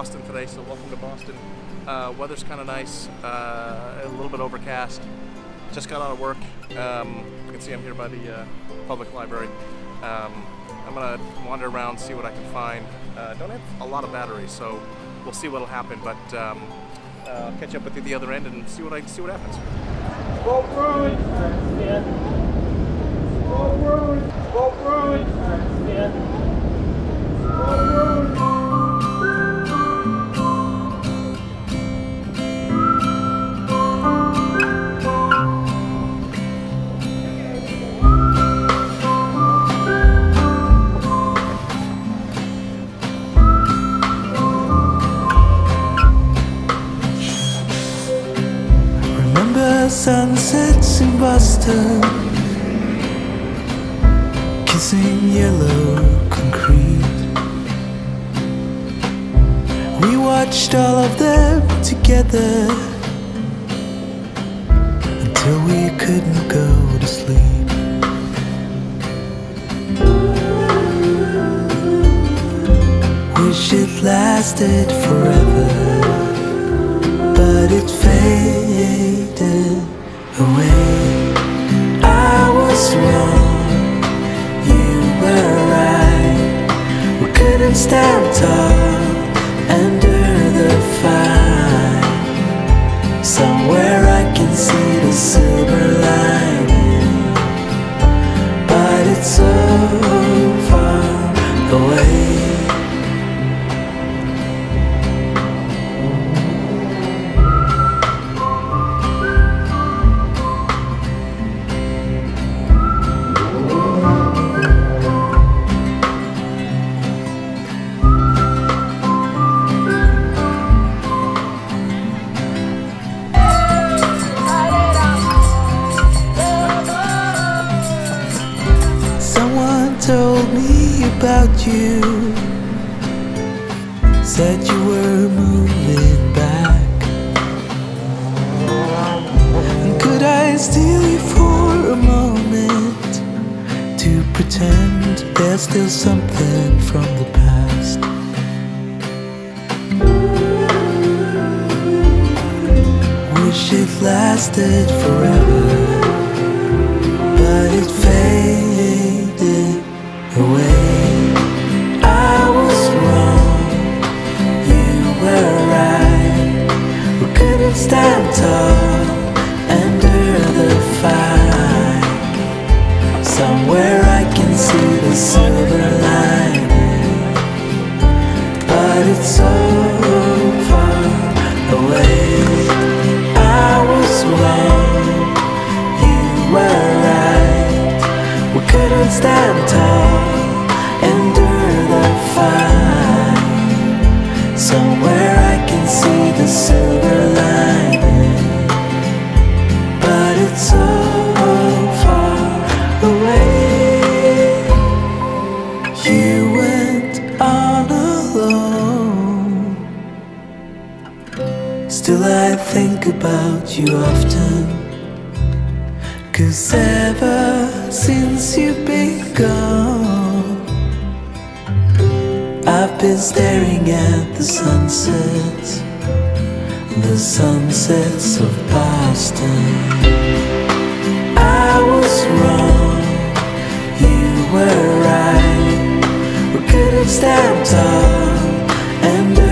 Boston today, so welcome to Boston. Weather's kind of nice, a little bit overcast. Just got out of work. You can see I'm here by the public library. I'm gonna wander around, see what I can find. Don't have a lot of batteries, so we'll see what'll happen. But I'll catch up with you at the other end and see what happens. Go Bruins! Go Bruins! Go Bruins! Go Bruins! Sunsets in Boston, kissing yellow concrete. We watched all of them together until we couldn't go to sleep. Wish it lasted forever, but it faded away. I was wrong, you were right. We couldn't stand tall under the fire. Somewhere I can see the silver lining, but it's so far away. Told me about you, said you were moving back, and could I steal you for a moment to pretend there's still something from the past? Wish it lasted forever, but it faded away. I was wrong, you were right. We couldn't stand tall under the fire. Somewhere I can see the silver lining, but it's so far away. I was wrong, you were right. We couldn't stand tall. Somewhere I can see the silver lining, but it's so far away. You went on alone. Still I think about you often, 'cause ever since you've been gone, I've been staring at the sunsets of Boston. I was wrong, you were right. We couldn't stand tall and